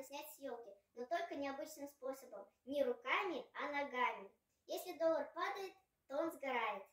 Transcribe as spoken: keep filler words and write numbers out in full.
можно снять с елки, но только необычным способом. Не руками, а ногами. Если доллар падает, то он сгорает.